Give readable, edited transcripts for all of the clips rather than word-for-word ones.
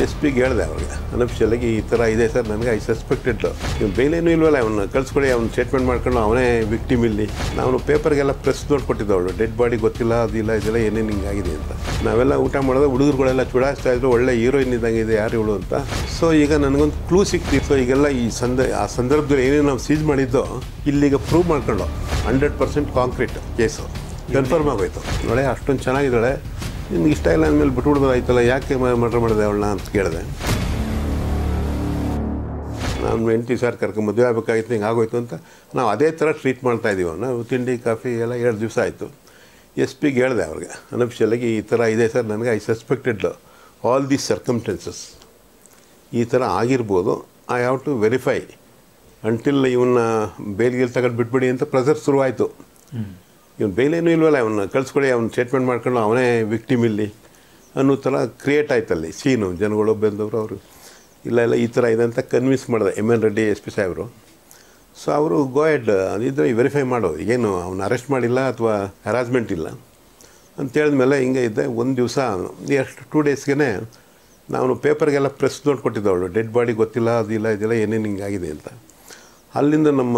DSP gave that. I suspected. I in this Thailand, we will be able to get a little ಇವನು ಬೇಲೇನೂ ಇಲ್ವಲ್ಲ ಅವನು ಕಳ್ಸ್ಕೊಡಿ ಅವನು statement ಮಾಡ್ಕೊಂಡು ಅವನೇ ವಿಕ್ಟಿಮ್ ಇಲ್ಲಿ ಅನ್ನೋ ಥರ ಕ್ರಿಯೇಟ್ ಆಯ್ತು ಅಲ್ಲಿ ಸೀನು ಜನಗಳು ಬಂದವರು ಅವರು ಇಲ್ಲ ಈ ಥರ ಇದೆ ಅಂತ ಕನ್ವಿನ್ಸ್ ಮಾಡಿದೆ M N Reddy S P ಸಾಹೇಬರು ಸೊ ಅವರು ಗೋ ಹೆಡ್ ಅದಿದ್ದರೆ ವೆರಿಫೈ ಮಾಡೋ ಏನು ಅವನು ಅರೆಸ್ಟ್ ಮಾಡಿಲ್ಲ ಅಥವಾ ಹರಾಸ್ಮೆಂಟ್ ಇಲ್ಲ ಅಂತ ಹೇಳಿದ್ಮೇಲೆ ಹಿಂಗೆ ಇದ್ದೆ ಒಂದು ದಿವಸ ಎಷ್ಟು 2 ಡೇಸ್ಗೆ ನಾನು ಪೇಪರ್ಗೆಲ್ಲ ಪ್ರೆಸ್ ನೋಟ್ ಕೊಟ್ಟಿದ್ದವಳು ಡೆಡ್ ಬಾಡಿ ಗೊತ್ತಿಲ್ಲ ಅದಿಲ್ಲ ಇದೆಲ್ಲ ಏನೇನು ಹಿಂಗಾಗಿದೆ ಅಂತ ಅಲ್ಲಿಂದ ನಮ್ಮ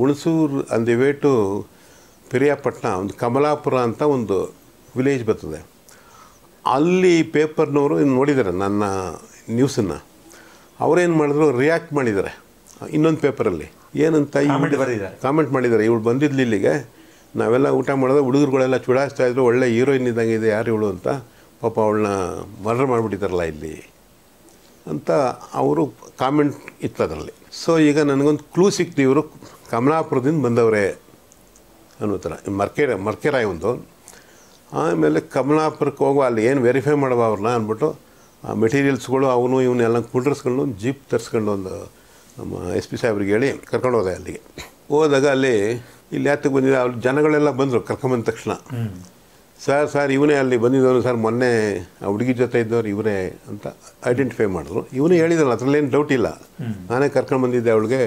Hunsur on the way to Periyapatna and Kamalapura anta ondo village battade alli paper noru nodidare nanna news na avaru en madidare react madidare innond paper alli enanta comment madidare ivu bandidli illige navella uta madade hudugurugalla chudasta idru olle heroine idange ide yaru ivlu anta papa avalna murder madibittaralla illi anta avaru comment ittadaralli so iga nanagondu clue siktu ivaru Kamalapuradinda bandavare Market, market, I own though. I am like Kamala per Kogali and verify Madava Nan, but materials go to Auno, Unalan Putters Colon, Jeep Terscond on the SP Sabrigade, Carcano Valley. Oh, the Gale, Ilatagun, Janagala Bunzo, Carcaman Texna. Sir, Unali Bunizos are Mone, Audija Tador, Ure, identify Madro. Unali the Lathalan Dotilla, Anna Carcamandi the Olga,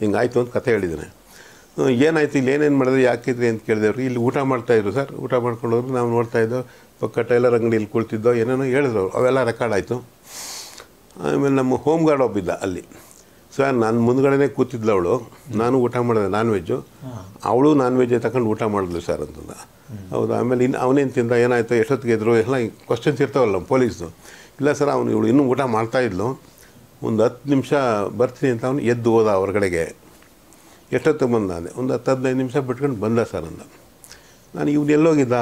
in Aiton Cathedral. ಏನಾಯ್ತು ಇಲ್ಲಿ ಏನೇನು ಮಾಡಿದ್ರು ಯಾಕಿದ್ರಿ ಅಂತ ಕೇಳಿದೆವ್ರು ಇಲ್ಲಿ ಊಟ ಮಾಡ್ತಾಯಿದ್ರು sir ಊಟ ಮಾಡ್ಕೊಂಡು ಹೋದ್ರು ನಾವು ನೋಡ್ತಾಯಿದ್ದೋ ಪಕ್ಕ ಟೈಲರ್ ಅಂಗಡಿಯಲ್ಲಿ ಕುಳಿತಿದ್ದೋ ಏನೇನೋ ಹೇಳಿದ್ರು ಅವೆಲ್ಲ ರೆಕಾರ್ಡ್ ಆಯಿತು ಆಮೇಲೆ ನಮ್ಮ ಹೋಮ್ ಗಾರ್ಡ್ ಒಬ್ಬಿದ್ದ ಅಲ್ಲಿ ಸರ್ ನಾನು ಮುಂದ್ಗಡೆನೇ ಕೂತಿದ್ಲು ಅವಳು ನಾನು ಊಟ ಮಾಡಿದೆ ನಾನ್ ವೆಜ್ಜು ಅವಳು ನಾನ್ ವೆಜ್ ತಗೊಂಡು ಊಟ ಮಾಡಿದ್ಲು ಸರ್ ಅಂತಂದ ಹೌದು ಆಮೇಲೆ ಇನ್ನು ಅವನೇನು ತಿಂದ ಏನಾಯಿತು ಎಷ್ಟೊತ್ತಿಗೆದ್ರು ಎಲ್ಲ ಕ್ವಶನ್ಸ್ ಇರ್ತಾವಲ್ಲ ಪೊಲೀಸ್ದು ಇಲ್ಲ ಸರ್ ಅವನು ಇವಳು ಇನ್ನೂ ಊಟ ಮಾಡ್ತಾಯಿದ್ಲು ಒಂದು 10 ನಿಮಿಷ ಬರ್ತೀನಿ ಅಂತ ಅವನು ಎದ್ದು ಹೋದ ಹೊರಗಡೆಗೆ ಎಷ್ಟೊತ್ತು ಬಂದ ಅಂದೆ ಒಂದು 10-15 ನಿಮಿಷ ಬಿಟ್ಕೊಂಡು ಬಂದ ಸರ್ ಅಂದ ನಾನು ಇವ್ನು ಎಲ್ಲೋಗಿದ್ದ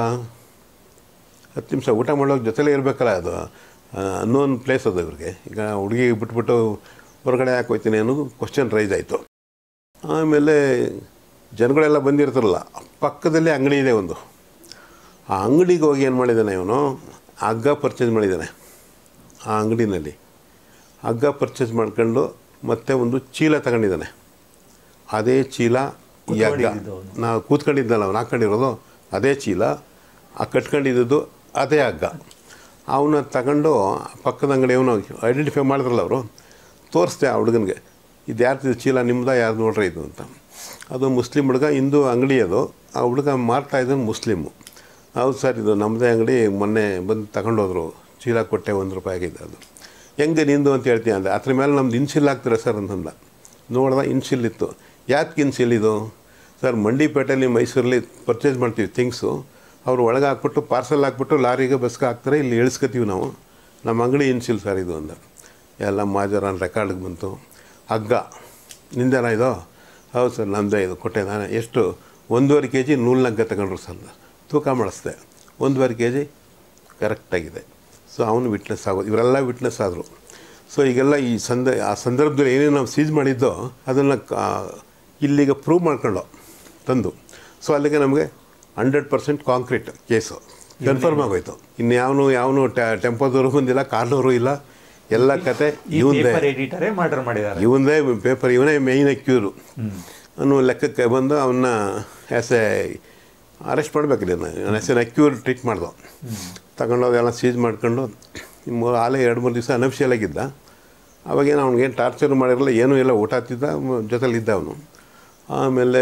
10 ನಿಮಿಷ ಊಟ ಮಾಡೋಕೆ ಜೊತೆಲೇ ಇರಬೇಕಲ್ಲ ಅದು ಅನ್ನೋನ್ ಪ್ಲೇಸ್ ಅದು ಇವ್ರಿಗೆ ಈಗ ಹುಡುಗಿ ಬಿಟ್ಬಿಟ್ಟು ಹೊರಗಡೆ ಯಾಕೆ ಹೋಗ್ತೀನಿ ಅನ್ನೋದು ಕ್ವಶನ್ ರೈಸ್ ಆಯಿತು ಆಮೇಲೆ ಜನಗಳೆಲ್ಲ ಬಂದಿರ್ತಾರಲ್ಲ ಪಕ್ಕದಲ್ಲಿ ಅಂಗಡಿ ಇದೆ ಒಂದು ಆ ಅಂಗಡಿಗೆ ಹೋಗಿ ಏನು ಮಾಡಿದ್ದಾನೆ ಇವನು ಹಗ್ಗ ಪರ್ಚೇಸ್ ಮಾಡಿದ್ದಾನೆ ಆ ಅಂಗಡಿನಲ್ಲಿ ಹಗ್ಗ ಪರ್ಚೇಸ್ ಮಾಡ್ಕೊಂಡು ಮತ್ತೆ ಒಂದು ಚೀಲ ತಗೊಂಡಿದ್ದಾನೆ ಅದೇ ಚೀಲ ಈ ಹಗ್ಗ ನಾವು ಕೂತ್ಕೊಂಡಿದ್ದಲ್ಲ ಅವ್ನು ಹಾಕ್ಕೊಂಡಿರೋದು ಅದೇ ಚೀಲ ಆ ಕಟ್ಕೊಂಡಿದ್ದು ಅದೇ ಹಗ್ಗ ಅವನ್ನ ತಗೊಂಡು ಪಕ್ಕದ ಅಂಗಡಿ ಅವನು ಐಡೆಂಟಿಫೈ ಮಾಡಿದ್ರಲ್ಲ ಅವರು ತೋರಿಸ್ದೆ ಆ ಹುಡುಗನಿಗೆ ಇದು ಯಾರ್ದು ಚೀಲ ನಿಮ್ಮದ ಯಾರು ನೋಡ್ರಿ ಇದು ಅಂತ ಅದು ಮುಸ್ಲಿಂ ಹುಡುಗ ಹಿಂದೂ ಅಂಗಡಿ ಅದು ಆ ಹುಡುಗ ಮಾರ್ತಾ ಇದ್ದಾನೆ ಮುಸ್ಲಿಮು ಹೌದು ಸರ್ ಇದು ನಮ್ಮದೇ ಅಂಗಡಿ ಮೊನ್ನೆ ಬಂದು ತಗೊಂಡೋದ್ರು ಚೀಲ ಕೊಟ್ಟೆ 1 ರೂಪಾಯಿಗಿದೆ ಅದು ಹೆಂಗೆ ನಿಂದು ಅಂತ ಹೇಳ್ತೀನಿ ಅಂದರೆ ಅದ್ರ ಮೇಲೆ ನಮ್ದು ಇನ್ಸಿಲ್ ಹಾಕ್ತೀರಾ ಸರ್ ಅಂತಂದ ನೋಡ್ದೆ ಇನ್ಸಿಲ್ ಇತ್ತು ಯಾಕೆ ಇನ್ಸಿಲಿದು ಸರ್ ಮಂಡಿಪೇಟೆಯಲ್ಲಿ ಮೈಸೂರಲ್ಲಿ ಪರ್ಚೇಸ್ ಮಾಡ್ತೀವಿ ಥಿಂಗ್ಸು ಅವರು ಒಳಗೆ ಹಾಕ್ಬಿಟ್ಟು ಪಾರ್ಸಲ್ ಹಾಕ್ಬಿಟ್ಟು ಲಾರಿಗೆ ಬಸ್ಗೆ ಹಾಕ್ತಾರೆ ಇಲ್ಲಿ ಇಳಿಸ್ಕೊತೀವಿ ನಾವು ನಮ್ಮ ಅಂಗಡಿ ಇನ್ಸಿಲ್ ಸರ್ ಇದು ಅಂದ ಎಲ್ಲ ಮಾಜರಾನ್ ರೆಕಾರ್ಡ್ಗೆ ಬಂತು ಹಗ್ಗ ನಿಂದೇನ ಇದು ಹೌದು ಸರ್ ನಮ್ಮದೇ ಇದು ಕೊಟ್ಟೆ ನಾನು ಎಷ್ಟು 1.5 kg ನೂಲಿನ ಹಗ್ಗ ತಗೊಂಡ್ರು ಸರ್ ಅಂದ ತೂಕ ಮಾಡಿಸ್ದೆ 1.5 kg ಕರೆಕ್ಟಾಗಿದೆ ಸೊ ಅವನು ವಿಟ್ನೆಸ್ ಆಗೋದು ಇವರೆಲ್ಲ ವಿಟ್ನೆಸ್ ಆದರು ಸೊ ಈಗೆಲ್ಲ ಈ ಆ ಸಂದರ್ಭದಲ್ಲಿ ಏನೇನು ನಾವು ಸೀಸ್ ಮಾಡಿದ್ದೋ ಅದನ್ನು ಇಲ್ಲಿಗೆ ಪ್ರೂವ್ ಮಾಡ್ಕೊಂಡು ತಂದು ಸೊ ಅಲ್ಲಿಗೆ ನಮಗೆ 100% ಕಾಂಕ್ರೀಟ್ ಕೇಸು ಕನ್ಫರ್ಮ್ ಆಗೋಯ್ತು ಇನ್ನು ಯಾವನು ಟೆಂಪೋದವರು ಬಂದಿಲ್ಲ ಕಾರ್ನವರು ಇಲ್ಲ ಎಲ್ಲ ಕತೆ ಇವನೇ ಪೇಪರ್ ಇವನೇ ಮೇಯ್ನ್ ಅಕ್ಯೂರು ಅನ್ನೋ ಲೆಕ್ಕಕ್ಕೆ ಬಂದು ಅವನ್ನ ಆ್ಯಸ್ ಎ ಅರೆಸ್ಟ್ ಮಾಡಬೇಕಿಲ್ಲ ನಾನು ಆ್ಯಸ್ ಎನ್ ಅಕ್ಯೂರ್ ಟ್ರೀಟ್ ಮಾಡ್ದು ತಗೊಂಡೋದೆಲ್ಲ ಸೀಸ್ ಮಾಡ್ಕೊಂಡು ಆಲೇ 2-3 ದಿವಸ ಅನಫಿಷಿಯಲಾಗಿದ್ದ ಅವಾಗೇನು ಅವ್ನಿಗೇನು ಟಾರ್ಚರ್ ಮಾಡಿರಲಿಲ್ಲ ಏನೂ ಇಲ್ಲ ಊಟ ಹತ್ತಿದ್ದ ಜೊತೆಲಿದ್ದ ಅವನು ಆಮೇಲೆ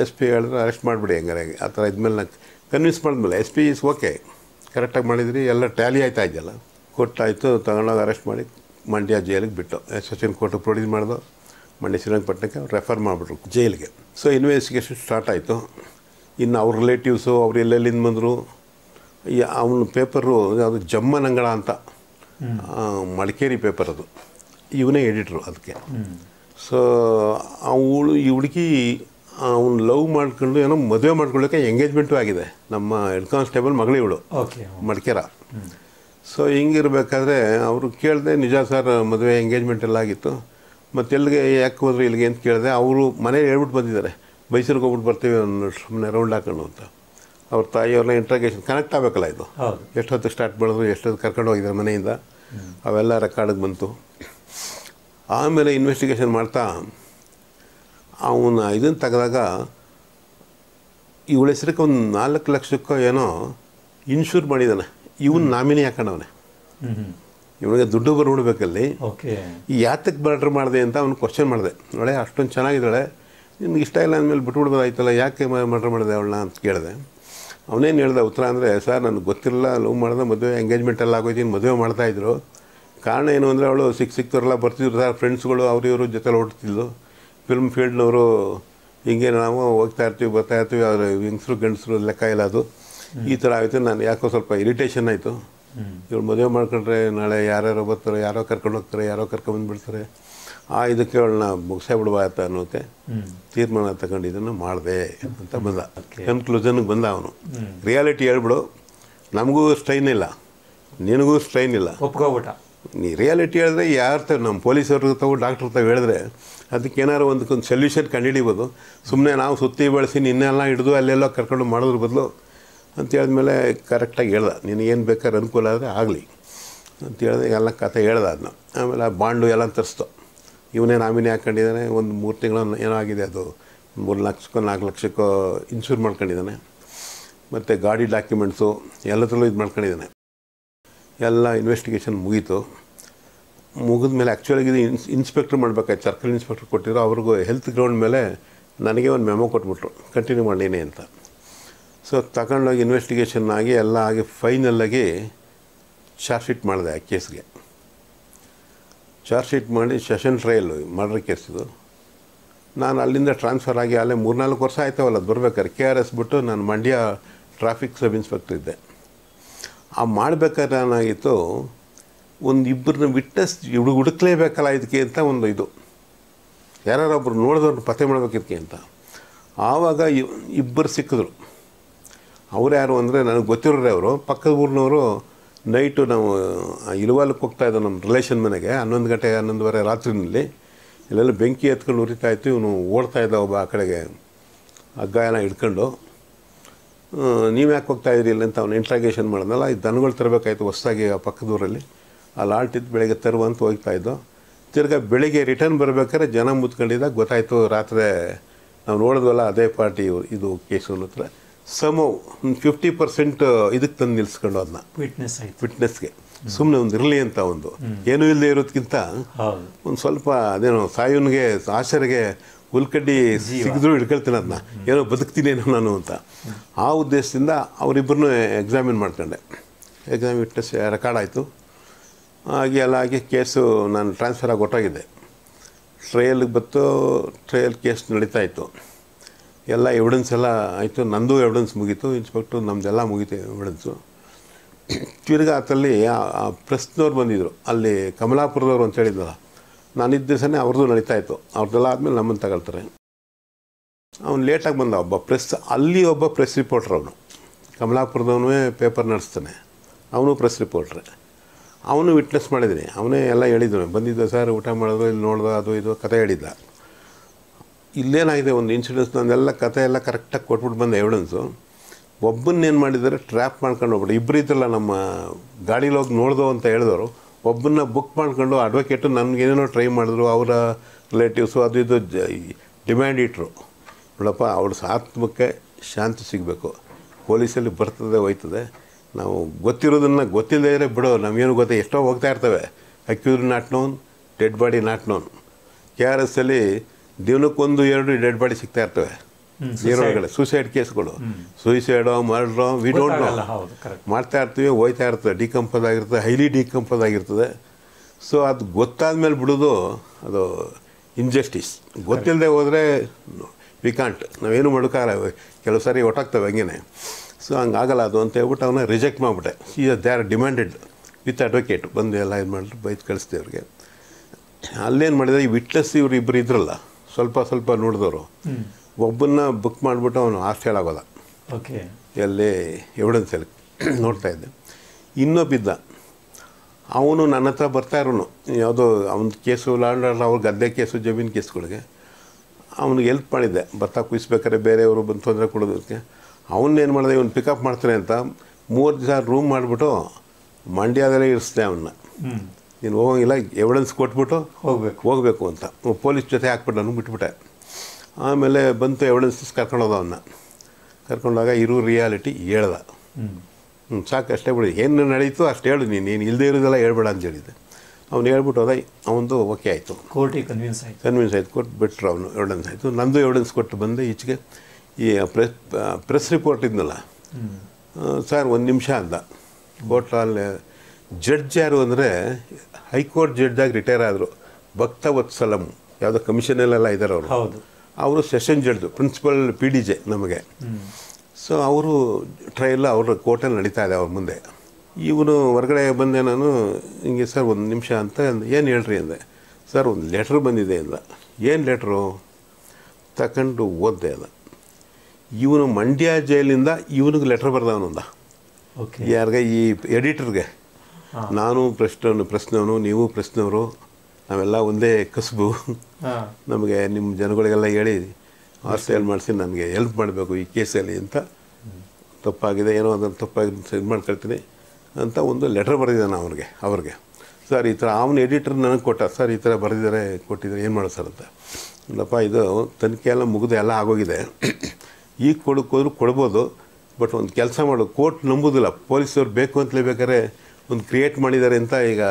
ಎಸ್ ಪಿ ಹೇಳಿದ್ರೆ ಅರೆಸ್ಟ್ ಮಾಡಿಬಿಡಿ ಹೆಂಗಾರೆ ಆ ಥರ ಇದ್ಮೇಲೆ ನಾನು ಕನ್ವಿನ್ಸ್ ಮಾಡಿದ್ಮೇಲೆ ಎಸ್ ಪಿ ಇಸ್ ಓಕೆ ಕರೆಕ್ಟಾಗಿ ಮಾಡಿದ್ರಿ ಎಲ್ಲ ಟ್ಯಾಲಿ ಆಯ್ತಾ ಇದೆಯಲ್ಲ ಕೊಟ್ಟಾಯ್ತು ತಗೊಂಡೋಗಿ ಅರೆಸ್ಟ್ ಮಾಡಿ ಮಂಡ್ಯ ಜೈಲಿಗೆ ಬಿಟ್ಟು ಸೆಷನ್ ಕೋರ್ಟ್ ಪ್ರೊಡ್ಯೂಸ್ ಮಾಡಿದ್ರು ಮಂಡ್ಯ ಶ್ರೀರಂಗಪಟ್ಟಣಕ್ಕೆ ರೆಫರ್ ಮಾಡಿಬಿಟ್ರು ಜೈಲಿಗೆ ಸೊ ಇನ್ವೆಸ್ಟಿಗೇಷನ್ ಸ್ಟಾರ್ಟ್ ಆಯಿತು ಇನ್ನು ಅವ್ರ ರಿಲೇಟಿವ್ಸು ಅವ್ರು ಎಲ್ಲೆಲ್ಲಿಂದ ಬಂದರು ಅವನ ಪೇಪರು ಅದು ಜಮ್ಮನಂಗಳ ಅಂತ ಮಡಿಕೇರಿ ಪೇಪರ್ ಅದು ಇವನೇ ಎಡಿಟ್ರು ಅದಕ್ಕೆ ಸೊ ಅವಳು ಈ ಹುಡುಗಿ ಅವ್ನು ಲವ್ ಮಾಡ್ಕೊಂಡು ಏನೋ ಮದುವೆ ಮಾಡ್ಕೊಳ್ಳೋಕೆ ಎಂಗೇಜ್ಮೆಂಟು ಆಗಿದೆ ನಮ್ಮ ಹೆಡ್ ಕಾನ್ಸ್ಟೇಬಲ್ ಮಗಳು ಇವಳು ಮಡಿಕೇರ ಸೊ ಹಿಂಗಿರ್ಬೇಕಾದ್ರೆ ಅವರು ಕೇಳಿದೆ ನಿಜ ಸರ್ ಮದುವೆ ಎಂಗೇಜ್ಮೆಂಟ್ ಎಲ್ಲ ಆಗಿತ್ತು ಮತ್ತು ಎಲ್ಲಿಗೆ ಯಾಕೆ ಹೋದ್ರೆ ಇಲ್ಲಿಗೆ ಅಂತ ಕೇಳಿದೆ ಅವರು ಮನೇಲಿ ಹೇಳ್ಬಿಟ್ಟು ಬಂದಿದ್ದಾರೆ ಮೈಸೂರಿಗೆ ಹೋಗ್ಬಿಟ್ಟು ಬರ್ತೀವಿ ಅನ್ನೋ ಸುಮ್ಮನೆ ರೌಂಡ್ ಹಾಕೊಂಡು ಅಂತ ಅವ್ರ ತಾಯಿಯವ್ರನ್ನ ಇಂಟ್ರಾಗೇಷನ್ ಕನೆಕ್ಟ್ ಆಗಬೇಕಲ್ಲ ಇದು ಎಷ್ಟೊತ್ತು ಸ್ಟಾರ್ಟ್ ಮಾಡಿದ್ರು ಎಷ್ಟೊತ್ತು ಕರ್ಕೊಂಡು ಹೋಗಿದ್ದಾರೆ ಮನೆಯಿಂದ ಅವೆಲ್ಲ ರೆಕಾರ್ಡಿಗೆ ಬಂತು ಆಮೇಲೆ ಇನ್ವೆಸ್ಟಿಗೇಷನ್ ಮಾಡ್ತಾ ಅವನ ಇದನ್ನು ತೆಗೆದಾಗ ಇವಳ ಹೆಸ್ರಕ್ಕೆ ಒಂದು 4 ಲಕ್ಷಕ್ಕೋ ಏನೋ ಇನ್ಶೂರ್ ಮಾಡಿದ್ದಾನೆ ಇವನು ನಾಮಿನಿ ಹಾಕೊಂಡವನೇ ಇವನಿಗೆ ದುಡ್ಡು ಬರ್ಬಿಡ್ಬೇಕಲ್ಲಿ ಯಾತಕ್ಕೆ ಬರ್ಡ್ರ್ ಮಾಡಿದೆ ಅಂತ ಅವ್ನು ಕ್ವಶನ್ ಮಾಡಿದೆ ಅವಳೆ ಅಷ್ಟೊಂದು ಚೆನ್ನಾಗಿದ್ದಾಳೆ ನಿಮ್ಗೆ ಇಷ್ಟ ಇಲ್ಲ ಅಂದಮೇಲೆ ಬಿಟ್ಬಿಡ್ಬೋದಾಯ್ತಲ್ಲ ಯಾಕೆ ಮರ್ಡ್ರ್ ಮಾಡಿದೆ ಅವಳನ್ನ ಅಂತ ಕೇಳಿದೆ ಅವನೇನು ಹೇಳ್ದೆ ಉತ್ತರ ಅಂದರೆ ಸರ್ ನನಗೆ ಗೊತ್ತಿರಲಿಲ್ಲ ಲವ್ ಮಾಡಿದೆ ಮದುವೆ ಎಂಗೇಜ್ಮೆಂಟೆಲ್ಲ ಆಗೋಯ್ತೀನಿ ಮದುವೆ ಮಾಡ್ತಾಯಿದ್ರು ಕಾರಣ ಏನು ಅಂದರೆ ಅವಳು ಸಿಕ್ತವರೆಲ್ಲ ಬರ್ತಿದ್ರು ಸರ್ ಫ್ರೆಂಡ್ಸ್ಗಳು ಅವ್ರು ಇವರು ಜೊತೆಲಿ ಓಡ್ತಿದ್ಲು ಫಿಲ್ಮ್ ಫೀಲ್ಡ್ನವರು ಹಿಂಗೆ ನಾವು ಹೋಗ್ತಾ ಇರ್ತೀವಿ ಬರ್ತಾ ಇರ್ತೀವಿ ಅವ್ರ ಹೆಂಗಸರು ಗಂಡಸರು ಲೆಕ್ಕ ಇಲ್ಲ ಅದು ಈ ಥರ ಆಯಿತು ನಾನು ಯಾಕೋ ಸ್ವಲ್ಪ ಇರಿಟೇಷನ್ ಆಯಿತು ಇವ್ರು ಮದುವೆ ಮಾಡ್ಕೊಂಡ್ರೆ ನಾಳೆ ಯಾರ್ಯಾರೋ ಬರ್ತಾರೆ ಯಾರೋ ಕರ್ಕೊಂಡು ಹೋಗ್ತಾರೆ ಯಾರೋ ಕರ್ಕೊಂಡ್ಬಂದುಬಿಡ್ತಾರೆ ಆ ಇದಕ್ಕೆ ಅವಳನ್ನ ಮುಗಿಸೇ ಬಿಡ್ಬಾರ್ದು ಅನ್ನೋಕ್ಕೆ ತೀರ್ಮಾನ ತಗೊಂಡು ಇದನ್ನು ಮಾಡಿದೆ ಅಂತ ಬಂದ ಕನ್ಕ್ಲೂಷನ್ಗೆ ಬಂದ ಅವನು ರಿಯಾಲಿಟಿ ಹೇಳ್ಬಿಡು ನಮಗೂ ಸ್ಟ್ರೈನ್ ಇಲ್ಲ ನಿನಗೂ ಸ್ಟ್ರೈನ್ ಇಲ್ಲ ಒಪ್ಕೋಬಿಟ್ಟ ನೀ ರಿಯಾಲಿಟಿ ಹೇಳಿದ್ರೆ ಯಾರು ತಾವು ನಮ್ಮ ಪೊಲೀಸವ್ರಿಗೆ ತಾವು ಡಾಕ್ಟ್ರ್ ತಾವು ಹೇಳಿದ್ರೆ ಅದಕ್ಕೆ ಏನಾರು ಒಂದಕ್ಕೊಂದು ಸೊಲ್ಯೂಷನ್ ಕಂಡುಹಿಡಿಬೋದು ಸುಮ್ಮನೆ ನಾವು ಸುತ್ತಿ ಬಳಸಿ ನಿನ್ನೆಲ್ಲ ಹಿಡಿದು ಅಲ್ಲೆಲ್ಲ ಕರ್ಕೊಂಡು ಮಾಡೋದ್ರ ಬದಲು ಅಂತ ಹೇಳಿದ್ಮೇಲೆ ಕರೆಕ್ಟಾಗಿ ಹೇಳ್ದೆ ನಿನಗೇನು ಬೇಕಾದ್ರೆ ಅನುಕೂಲ ಆದರೆ ಆಗಲಿ ಅಂತ ಹೇಳಿದೆ ಎಲ್ಲ ಕಥೆ ಹೇಳ್ದೆ ಅದನ್ನ ಆಮೇಲೆ ಆ ಬಾಂಡು ಎಲ್ಲ ತರಿಸ್ತು ಇವನೇ ನಾಮಿನಿ ಹಾಕ್ಕೊಂಡಿದ್ದಾನೆ ಒಂದು 3 ತಿಂಗಳ ಏನೋ ಆಗಿದೆ ಅದು 3 ಲಕ್ಷಕ್ಕೋ 4 ಲಕ್ಷಕ್ಕೋ ಇನ್ಶೂರ್ ಮಾಡ್ಕೊಂಡಿದ್ದಾನೆ ಮತ್ತು ಗಾಡಿ ಡಾಕ್ಯುಮೆಂಟ್ಸು ಎಲ್ಲದರಲ್ಲೂ ಇದು ಮಾಡ್ಕೊಂಡಿದ್ದಾನೆ ಎಲ್ಲ ಇನ್ವೆಸ್ಟಿಗೇಷನ್ ಮುಗೀತು ಮುಗಿದ್ಮೇಲೆ ಆ್ಯಕ್ಚುಲಾಗಿ ಇದು ಇನ್ಸ್ಪೆಕ್ಟ್ರ್ ಮಾಡಬೇಕಾಯ್ತು ಸರ್ಕಲ್ ಇನ್ಸ್ಪೆಕ್ಟ್ರ್ ಕೊಟ್ಟಿರೋ ಅವ್ರಿಗೂ ಹೆಲ್ತ್ ಗ್ರೌಂಡ್ ಮೇಲೆ ನನಗೆ ಒಂದು ಮೆಮೊ ಕೊಟ್ಬಿಟ್ರು ಕಂಟಿನ್ಯೂ ಮಾಡೀನಿ ಅಂತ ಸೊ ತಗೊಂಡೋಗಿ ಇನ್ವೆಸ್ಟಿಗೇಷನ್ ಆಗಿ ಎಲ್ಲ ಆಗಿ ಫೈನಲ್ಲಾಗಿ ಚಾರ್ಜ್ ಶೀಟ್ ಮಾಡಿದೆ ಆ ಕೇಸ್ಗೆ ಚಾರ್ಜ್ ಶೀಟ್ ಮಾಡಿ ಸೆಷನ್ ಟ್ರಯಲ್ಲು ಮರ್ಡರ್ ಕೇಸಿದು ನಾನು ಅಲ್ಲಿಂದ ಟ್ರಾನ್ಸ್ಫರ್ ಆಗಿ ಅಲ್ಲೇ 3-4 ವರ್ಷ ಆಯ್ತಾವಲ್ಲ ಅದು ಬರ್ಬೇಕಾದ್ರೆ KRS ಬಿಟ್ಟು ನಾನು ಮಂಡ್ಯ ಟ್ರಾಫಿಕ್ ಸಬ್ ಇನ್ಸ್ಪೆಕ್ಟ್ರ್ ಇದ್ದೆ ಆ ಮಾಡ್ಬೇಕಾದ್ರೆ ಏನಾಗಿತ್ತು ಒಂದು ಇಬ್ಬರನ್ನ ವಿಟ್ನೆಸ್ ಇವ್ರು ಹುಡುಕ್ಲೇಬೇಕಲ್ಲ ಇದಕ್ಕೆ ಅಂತ ಒಂದು ಇದು ಯಾರೊಬ್ಬರು ನೋಡಿದವ್ರನ್ನ ಪತ್ತೆ ಮಾಡ್ಬೇಕಿದಕ್ಕೆ ಅಂತ ಆವಾಗ ಇಬ್ಬರು ಸಿಕ್ಕಿದ್ರು ಅವ್ರು ಯಾರು ಅಂದರೆ ನನಗೆ ಗೊತ್ತಿರೋರೆ ಅವರು ಪಕ್ಕದ ಊರಿನವರು ನೈಟು ನಾವು ಇಳುವಲಕ್ಕೆ ಹೋಗ್ತಾಯಿದ್ದೋ ನಮ್ಮ ರಿಲೇಷನ್ ಮನೆಗೆ 11 ಗಂಟೆ 11:30 ರಾತ್ರಿನಲ್ಲಿ ಇಲ್ಲೆಲ್ಲ ಬೆಂಕಿ ಎತ್ಕೊಂಡು ಉರಿತಾಯಿತ್ತು ಇವನು ಓಡ್ತಾಯಿದ್ದ ಒಬ್ಬ ಆ ಕಡೆಗೆ ಹಗ್ಗ ಎಲ್ಲ ಹಿಡ್ಕೊಂಡು ನೀವು ಯಾಕೆ ಹೋಗ್ತಾಯಿದ್ರಿ ಇಲ್ಲ ಅಂತ ಅವ್ನು ಇಂಟ್ರಾಗೇಷನ್ ಮಾಡಿದ್ನಲ್ಲ ಈ ದನಗಳು ತರಬೇಕಾಯ್ತು ಹೊಸದಾಗಿ ಆ ಪಕ್ಕದೂರಲ್ಲಿ ಆ ಲಾಲ್ಟಿದ್ದು ಬೆಳಗ್ಗೆ ತರುವಂತ ಹೋಗ್ತಾಯಿದ್ದು ತಿರ್ಗಿ ಬೆಳಿಗ್ಗೆ ರಿಟರ್ನ್ ಬರಬೇಕಾದ್ರೆ ಜನ ಮುತ್ಕೊಂಡಿದ್ದಾಗ ಗೊತ್ತಾಯಿತು ರಾತ್ರಿ ನಾವು ನೋಡಿದ್ವಲ್ಲ ಅದೇ ಪಾರ್ಟಿ ಇದು ಕೇಸು ಅನ್ನೋ ಹತ್ರ ಸಮವ್ 50% ಇದಕ್ಕೆ ತಂದು ನಿಲ್ಲಿಸ್ಕೊಂಡು ಅದನ್ನ ಫಿಟ್ನೆಸ್ಗೆ ಸುಮ್ಮನೆ ಒಂದು ಇರಲಿ ಅಂತ ಒಂದು ಏನೂ ಇಲ್ಲದೆ ಇರೋದಕ್ಕಿಂತ ಒಂದು ಸ್ವಲ್ಪ ಅದೇನೋ ಸಾಯೋನಿಗೆ ಆಶರಿಗೆ ಹುಲ್ಕಡ್ಡಿ ಸಿಗಿದ್ರು ಹಿಡ್ಕೊಳ್ತೀನಿ ಅದನ್ನ ಏನೋ ಬದುಕ್ತೀನಿ ಏನೋ ನಾನು ಅಂತ ಆ ಉದ್ದೇಶದಿಂದ ಅವರಿಬ್ಬರನ್ನೂ ಎಕ್ಸಾಮಿನ್ ಮಾಡ್ಕೊಂಡೆ ವಿಟ್ನೆಸ್ ರೆಕಾರ್ಡ್ ಆಯಿತು ಹಾಗೆ ಎಲ್ಲ ಹಾಗೆ ಕೇಸು ನಾನು ಟ್ರಾನ್ಸ್ಫರ್ ಆಗಿ ಹೊರಟಾಗಿದ್ದೆ ಟ್ರಯಲ್ಗೆ ಬತ್ತು ಟ್ರಯಲ್ ಕೇಸ್ ನಡೀತಾ ಇತ್ತು ಎಲ್ಲ ಎವಿಡೆನ್ಸ್ ಎಲ್ಲ ಆಯಿತು ನಂದು ಎವಿಡೆನ್ಸ್ ಮುಗೀತು ಇನ್ಸ್ಪೆಕ್ಟ್ರು ನಮ್ಮದೆಲ್ಲ ಮುಗೀತು ಎವಿಡೆನ್ಸು ತಿರ್ಗಿ ಆತಲ್ಲಿ ಆ ಪ್ರಶ್ನವ್ರು ಬಂದಿದ್ದರು ಅಲ್ಲಿ ಕಮಲಾಪುರದವ್ರು ಅಂತ ಹೇಳಿದ್ನಲ್ಲ ನಾನಿದ್ದ ದಿವಸನೇ ಅವ್ರದ್ದು ನಡೀತಾ ಇತ್ತು ಅವ್ರದ್ದೆಲ್ಲ ಆದಮೇಲೆ ನಮ್ಮನ್ನು ತಗೊಳ್ತಾರೆ ಅವ್ನು ಲೇಟಾಗಿ ಬಂದ ಒಬ್ಬ ಪ್ರೆಸ್ ರಿಪೋರ್ಟ್ರ್ ಅವನು ಕಮಲಾಪುರದವನು ಪೇಪರ್ ನಡೆಸ್ತಾನೆ ಅವನು ಪ್ರೆಸ್ ರಿಪೋರ್ಟ್ರೆ ಅವನು ವಿಟ್ನೆಸ್ ಮಾಡಿದ್ದೀನಿ ಅವನೇ ಎಲ್ಲ ಹೇಳಿದ್ದನು ಬಂದಿದ್ದ ಸರ್ ಊಟ ಮಾಡಿದ್ರು ಇಲ್ಲಿ ನೋಡ್ದೆ ಅದು ಇದು ಕತೆ ಹೇಳಿದ್ದ ಇಲ್ಲೇನಾಗಿದೆ ಒಂದು ಇನ್ಸಿಡೆನ್ಸ್ ನನ್ನೆಲ್ಲ ಕತೆ ಎಲ್ಲ ಕರೆಕ್ಟಾಗಿ ಕೊಟ್ಬಿಟ್ಟು ಬಂದ ಎವಿಡೆನ್ಸು ಒಬ್ಬನ್ನೇನು ಮಾಡಿದ್ದಾರೆ ಟ್ರ್ಯಾಪ್ ಮಾಡ್ಕೊಂಡು ಹೋಗ್ಬಿಟ್ಟು ಇಬ್ಬರು ಇದ್ರಲ್ಲ ನಮ್ಮ ಗಾಡೀಲಿ ಹೋಗಿ ನೋಡ್ದೋ ಅಂತ ಹೇಳಿದವರು ಒಬ್ಬನ್ನ ಬುಕ್ ಮಾಡ್ಕೊಂಡು ಅಡ್ವೊಕೇಟು ನನಗೇನೇನೋ ಟ್ರೈ ಮಾಡಿದ್ರು ಅವರ ರಿಲೇಟಿವ್ಸು ಅದು ಇದು ಡಿಮ್ಯಾಂಡ್ ಇಟ್ಟರು ನೋಡಪ್ಪ ಅವ್ರ ಆತ್ಮಕ್ಕೆ ಶಾಂತಿ ಸಿಗಬೇಕು ಪೊಲೀಸಲ್ಲಿ ಬರ್ತದೆ ಹೋಯ್ತದೆ ನಾವು ಗೊತ್ತಿರೋದನ್ನು ಗೊತ್ತಿಲ್ಲದೇ ಇದ್ರೆ ಬಿಡೋ ನಮಗೇನು ಗೊತ್ತೆ ಎಷ್ಟೋ ಹೋಗ್ತಾ ಇರ್ತವೆ accused not known dead body not known KRS ಅಲ್ಲಿ ದಿನಕ್ಕೊಂದು 2 ಡೆಡ್ ಬಾಡಿ ಸಿಗ್ತಾಯಿರ್ತವೆ Zero suicide case. Suicide or murder, we don't know. Martha, decompose, highly decompose. So at Gotamel Budo, injustice. Gotel de Odre, we can't. Navenu Madukara, Kelosari, Otakta Vagene. So Angagala don't reject Mabute. She is there demanded with advocate when they alignment by Kalster again. Allen Madai witness you rebreathrella, Solpa Nurdoro. Obana book Madbuta on Astelagola. Okay. Yale, evidence, not like them. Innobida. ಅವನು ನನ್ನ ಹತ್ರ ಬರ್ತಾ ಇರೋನು ಯಾವುದೋ ಅವನ case ಲಾಂಡರ್ ಅವರ ಗದ್ದೆ case ಜಮೀನು ಕೇಸುಗಳಿಗೆ ಅವನಿಗೆ ಹೆಲ್ಪ್ ಮಾಡಿದೆ ಬರ್ತಾ ಕುಯಿಸಬೇಕಾದ್ರೆ ಬೇರೆಯವರು ಬಂದು ತೊಂದರೆ ಕೊಡೋದಕ್ಕೆ ಅವನು ಏನು ಮಾಡಿದೆ ಇವನು ಪಿಕಪ್ ಮಾಡ್ತಾನೆ ಅಂತ 3000 ರೂಮ್ ಮಾಡಿಬಿಟ್ಟು ಮಂಡ್ಯದಲ್ಲೇ ಇರಿಸ್ತೆ ಅವನ್ನ ನೀನು ಹೋಗಂಗಿಲ್ಲ ಎವಿಡೆನ್ಸ್ ಕೊಟ್ಬಿಟ್ಟು ಹೋಗಬೇಕು ಅಂತ ಪೊಲೀಸ್ ಜೊತೆ ಹಾಕ್ಬಿಟ್ಟು ನಾನು ಬಿಟ್ಬಿಟ್ಟೆ ಆಮೇಲೆ ಬಂತು ಎವಿಡೆನ್ಸ್ ಕರ್ಕೊಂಡು ಹೋದ ಅವನ್ನ ಕರ್ಕೊಂಡಾಗ ಇರೋ ರಿಯಾಲಿಟಿ ಹೇಳ್ದ ಸಾಕಷ್ಟೇ ಬಿಡಿ ಏನು ನಡೆಯಿತು ಅಷ್ಟೇ ಹೇಳು ನೀನು ಇಲ್ಲದೆ ಇರೋದೆಲ್ಲ ಹೇಳ್ಬೇಡ ಅಂತ ಹೇಳಿದ್ದೆ ಅವ್ನು ಹೇಳ್ಬಿಟ್ಟು ಹೋದ ಅವನದು ಓಕೆ ಆಯಿತು ಕೋರ್ಟಿಗೆ ಕನ್ವಿನ್ಸ್ ಆಯಿತು ಕೊಟ್ಟು ಬಿಟ್ಟರು ಅವನು ಎವಿಡೆನ್ಸ್ ಆಯಿತು ನಂದು ಎವಿಡೆನ್ಸ್ ಕೊಟ್ಟು ಬಂದೆ ಈಚೆಗೆ ಈ ಪ್ರೆಸ್ ರಿಪೋರ್ಟ್ ಇದ್ನಲ್ಲ ಸರ್ ಒಂದು ನಿಮಿಷ ಅಂದ ಕೋರ್ಟಲ್ಲಿ ಜಡ್ಜ್ ಯಾರು ಅಂದರೆ ಹೈಕೋರ್ಟ್ ಜಡ್ಜಾಗಿ ರಿಟೈರ್ ಆದರು ಭಕ್ತ ವತ್ಸಲಂ ಯಾವುದೋ ಕಮಿಷನಲ್ಲೆಲ್ಲ ಇದ್ದಾರೆ ಅವರು ಹೌದು ಅವರು session judge principal P D J ನಮಗೆ So, ಅವರು ಟ್ರಯಲ್ ಅವರ ಕೋರ್ಟಲ್ಲಿ ನಡೀತಾ ಇದೆ ಅವರ ಮುಂದೆ ಇವನು ಹೊರಗಡೆ ಬಂದೆ ನಾನು ಹಿಂಗೆ ಸರ್ ಒಂದು ನಿಮಿಷ ಅಂತ ಏನು ಹೇಳ್ರಿ ಅಂದೆ ಸರ್ ಒಂದು ಲೆಟ್ರ್ ಬಂದಿದೆ ಇಲ್ಲ ಏನು ಲೆಟ್ರು ತಗೊಂಡು ಓದ್ದೆ ಅಲ್ಲ ಇವನು ಮಂಡ್ಯ ಜೈಲಿಂದ ಇವನಿಗೆ ಲೆಟ್ರ್ ಬರ್ದವನೊಂದ ಓಕೆ ಯಾರಿಗೆ ಈ ಎಡಿಟರ್ಗೆ ನಾನು ಪ್ರಶ್ನವನು ನೀವು ಪ್ರಶ್ನವರು ನಾವೆಲ್ಲ ಒಂದೇ ಕಸುಬು ನಮಗೆ ನಿಮ್ಮ ಜನಗಳಿಗೆಲ್ಲ ಹೇಳಿ ಆರ್ಸೇಲ್ ಮಾಡಿಸಿ ನನಗೆ ಹೆಲ್ಪ್ ಮಾಡಬೇಕು ಈ ಕೇಸಲ್ಲಿ ಅಂತ ತಪ್ಪಾಗಿದೆ ಏನೋ ಅದನ್ನು ತಪ್ಪಾಗಿ ಇದು ಮಾಡ್ಕೊಳ್ತೀನಿ ಅಂತ ಒಂದು ಲೆಟ್ರ್ ಬರೆದಿದ್ದಾನೆ ಅವ್ರಿಗೆ ಸರ್ ಈ ಥರ ಅವನ ಎಡಿಟರ್ ನನಗೆ ಕೊಟ್ಟ ಸರ್ ಈ ಥರ ಕೊಟ್ಟಿದ್ದಾರೆ ಏನು ಮಾಡೋ ಸರ್ ಅಂತ ಇಲ್ಲಪ್ಪ ಇದು ತನಿಖೆ ಎಲ್ಲ ಮುಗಿದು ಎಲ್ಲ ಆಗೋಗಿದೆ ಈಗ ಕೊಡೋಕ್ಕೋದ್ರು ಕೊಡ್ಬೋದು ಬಟ್ ಒಂದು ಕೆಲಸ ಮಾಡು ಕೋರ್ಟ್ ನಂಬೋದಿಲ್ಲ ಪೊಲೀಸವ್ರು ಬೇಕು ಅಂತಲೇ ಬೇಕಾದ್ರೆ ಒಂದು ಕ್ರಿಯೇಟ್ ಮಾಡಿದ್ದಾರೆ ಅಂತ ಈಗ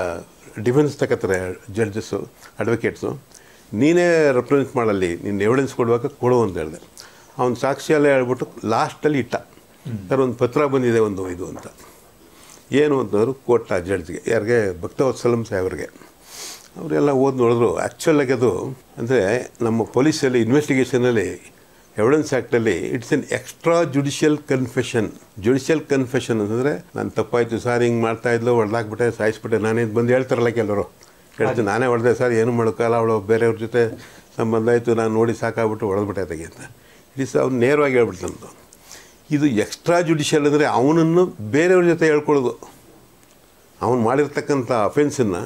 ಡಿಫೆನ್ಸ್ ತಗೋತಾರೆ ಜಡ್ಜಸ್ಸು ಅಡ್ವೊಕೇಟ್ಸು ನೀನೇ ರೆಪ್ರೆಸೆಂಟ್ ಮಾಡಲಿ ನಿನ್ನ ಎವಿಡೆನ್ಸ್ ಕೊಡುವಾಗ ಕೊಡು ಅಂತ ಹೇಳಿದೆ ಅವ್ನು ಸಾಕ್ಷಿಯಲ್ಲೇ ಹೇಳ್ಬಿಟ್ಟು ಲಾಸ್ಟಲ್ಲಿ ಇಟ್ಟ ಸರ್ ಒಂದು ಪತ್ರ ಬಂದಿದೆ ಒಂದು ಇದು ಅಂತ ಏನು ಅಂತಂದರು ಕೋರ್ಟ್ ಆ ಜಡ್ಜ್ಗೆ ಯಾರಿಗೆ ಭಕ್ತವತ್ಸಲಂ ಸಾಹೇಬ್ರಿಗೆ ಅವರೆಲ್ಲ ಓದಿ ನೋಡಿದ್ರು ಆ್ಯಕ್ಚುಲಾಗಿ ಅದು ಅಂದರೆ ನಮ್ಮ ಪೊಲೀಸಲ್ಲಿ ಇನ್ವೆಸ್ಟಿಗೇಷನಲ್ಲಿ ಎವಿಡೆನ್ಸ್ ಆ್ಯಕ್ಟಲ್ಲಿ it's an extra judicial confession judicial confession ಅಂತಂದರೆ ನಾನು ತಪ್ಪಾಯಿತು ಸರ್ ಹಿಂಗೆ ಮಾಡ್ತಾಯಿದ್ಲು ಹೊಡೆದಾಕ್ಬಿಟ್ಟೆ ಸಾಯಿಸ್ಬಿಟ್ಟೆ ನಾನೇನು ಬಂದು ಹೇಳ್ತಾರಲ್ಲ ಕೆಲವರು ಹೇಳ್ತೀನಿ ನಾನೇ ಹೊಡೆದೆ ಸರ್ ಏನು ಮಾಡೋಕ್ಕಲ್ಲ ಅವಳು ಬೇರೆಯವ್ರ ಜೊತೆ ಸಂಬಂಧ ಆಯಿತು ನಾನು ನೋಡಿ ಸಾಕಾಗ್ಬಿಟ್ಟು ಹೊಡೆದ್ಬಿಟ್ಟೆ ತೆಗೆಯುತ್ತ ಇಡೀ ಸಹ ಅವ್ನು ನೇರವಾಗಿ ಹೇಳ್ಬಿಟ್ಟು ನಮ್ಮದು ಇದು ಎಕ್ಸ್ಟ್ರಾ ಜುಡಿಷಿಯಲ್ ಅಂದರೆ ಅವನನ್ನು ಬೇರೆಯವ್ರ ಜೊತೆ ಹೇಳ್ಕೊಳ್ಳೋದು ಅವನು ಮಾಡಿರ್ತಕ್ಕಂಥ ಅಫೆನ್ಸನ್ನು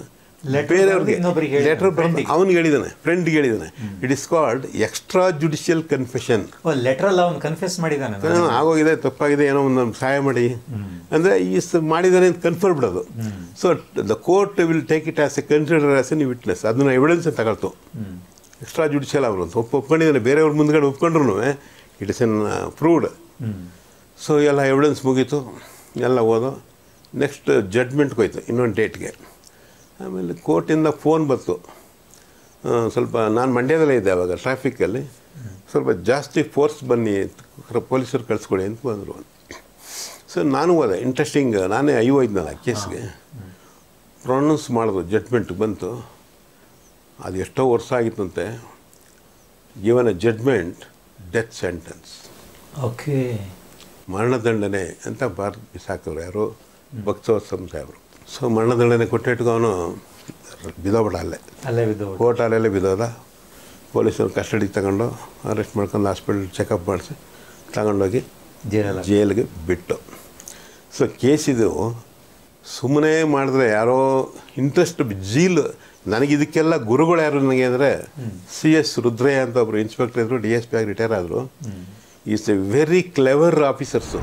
ಬೇರೆಯವ್ರಿಗೆ ಲೆಟರ್ ಬರೆದು ಅವ್ನಿಗೆ ಹೇಳಿದ್ದಾನೆ ಫ್ರೆಂಡ್ಗೆ ಹೇಳಿದ್ದಾನೆ it is called extra judicial confession ಲೆಟ್ರಲ್ಲಿ ಅವ್ನು ಕನ್ಫೆಸ್ ಮಾಡಿದ್ದಾನೆ ಆಗೋಗಿದೆ ತಪ್ಪಾಗಿದೆ ಏನೋ ಒಂದು ನಮ್ಗೆ ಸಹಾಯ ಮಾಡಿ ಅಂದರೆ ಈ ಮಾಡಿದ್ದಾನೆ ಅಂತ ಕನ್ಫರ್ಮ್ ಬಿಡೋದು so the court will take it as a consider as an witness ಅದನ್ನು ಎವಿಡೆನ್ಸ್ ತಗೊಳ್ತು ಎಕ್ಸ್ಟ್ರಾ ಜುಡಿಷಿಯಲ್ ಅವರು ಅಂತ ಒಪ್ಕೊಂಡಿದ್ದಾನೆ ಬೇರೆಯವ್ರ ಮುಂದ್ಗಡೆ ಒಪ್ಕೊಂಡ್ರು it is an proved so ಎಲ್ಲ ಎವಿಡೆನ್ಸ್ ಮುಗೀತು ಎಲ್ಲ ಓದೋ ನೆಕ್ಸ್ಟ್ ಜಡ್ಜ್ಮೆಂಟ್ಗೆ ಹೋಯ್ತು ಇನ್ನೊಂದು ಡೇಟ್ಗೆ ಆಮೇಲೆ ಕೋರ್ಟಿಂದ ಫೋನ್ ಬಂತು ಸ್ವಲ್ಪ ನಾನು ಮಂಡ್ಯದಲ್ಲೇ ಇದ್ದೆ ಆವಾಗ ಟ್ರಾಫಿಕ್ಕಲ್ಲಿ ಸ್ವಲ್ಪ ಜಾಸ್ತಿ ಫೋರ್ಸ್ ಬನ್ನಿ ಪೊಲೀಸರು ಕಳಿಸ್ಕೊಡಿ ಅಂತ ಬಂದರು ಸೊ ನಾನು ಹೋದೆ ಇಂಟ್ರೆಸ್ಟಿಂಗ್ ನಾನೇ ಐ ಹೋಯ್ದನಲ್ಲ ಕೇಸ್ಗೆ ಪ್ರೊನೌನ್ಸ್ ಮಾಡೋದು ಜಡ್ಜ್ಮೆಂಟ್ ಬಂತು ಅದು ಎಷ್ಟೋ ವರ್ಷ ಆಗಿತ್ತಂತೆ given a judgment death sentence okay ಮರಣದಂಡನೆ ಅಂತ ಬಾರ್ದು ಬಿಸಾಕವ್ರು ಯಾರು ಭಕ್ತವತ್ಸಲಂ ಸಾಹೇಬರು ಸೊ ಮರಣದಂಡನೆ ಕೊಟ್ಟಿಟ್ಕೊಂಡು ಅವನು ಬಿದ್ದೋಗ್ಬಿಡ ಅಲ್ಲೇ ಕೋರ್ಟ್ ಅಲ್ಲೇ ಬಿದ್ದೋದ ಪೊಲೀಸರು ಕಸ್ಟಡಿಗೆ ತಗೊಂಡು ಅರೆಸ್ಟ್ ಮಾಡ್ಕೊಂಡು ಹಾಸ್ಪಿಟ್ಲ್ ಚೆಕಪ್ ಮಾಡಿಸಿ ತಗೊಂಡೋಗಿ ಜೈಲಿಗೆ ಬಿಟ್ಟು ಸೊ ಕೇಸಿದು ಸುಮ್ಮನೆ ಮಾಡಿದ್ರೆ ಯಾರೋ ಇಂಟ್ರೆಸ್ಟ್ ಜೀಲ್ ನನಗಿದಕ್ಕೆಲ್ಲ ಗುರುಗಳು ಯಾರು ನನಗೆ ಅಂದರೆ CS ರುದ್ರಯ್ಯ ಅಂತ ಒಬ್ಬರು ಇನ್ಸ್ಪೆಕ್ಟರ್ ಇದ್ದರು DSP ಆಗಿ ರಿಟೈರ್ ಆದರು is a very clever officers